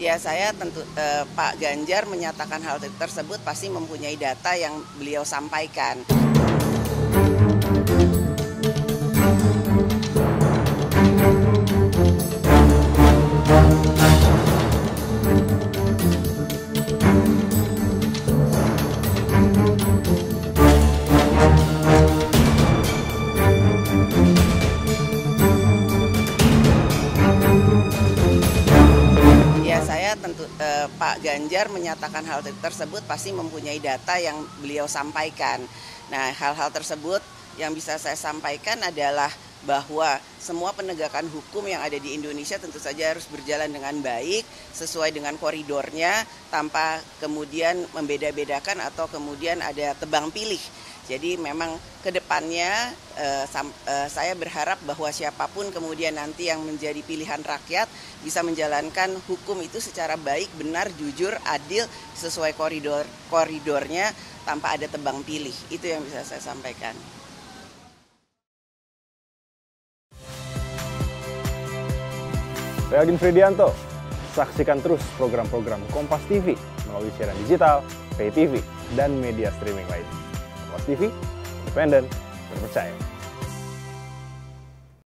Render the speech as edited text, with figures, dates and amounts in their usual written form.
Ya, saya tentu Pak Ganjar menyatakan hal tersebut pasti mempunyai data yang beliau sampaikan. Tentu Pak Ganjar menyatakan hal tersebut pasti mempunyai data yang beliau sampaikan. Nah, hal-hal tersebut yang bisa saya sampaikan adalah bahwa semua penegakan hukum yang ada di Indonesia tentu saja harus berjalan dengan baik, sesuai dengan koridornya, tanpa kemudian membeda-bedakan atau kemudian ada tebang pilih. Jadi memang ke depannya saya berharap bahwa siapapun kemudian nanti yang menjadi pilihan rakyat bisa menjalankan hukum itu secara baik, benar, jujur, adil, sesuai koridornya tanpa ada tebang pilih. Itu yang bisa saya sampaikan. Reagin Fridianto, saksikan terus program-program Kompas TV melalui siaran digital, pay TV, dan media streaming lain. Kompas TV, independen, terpercaya.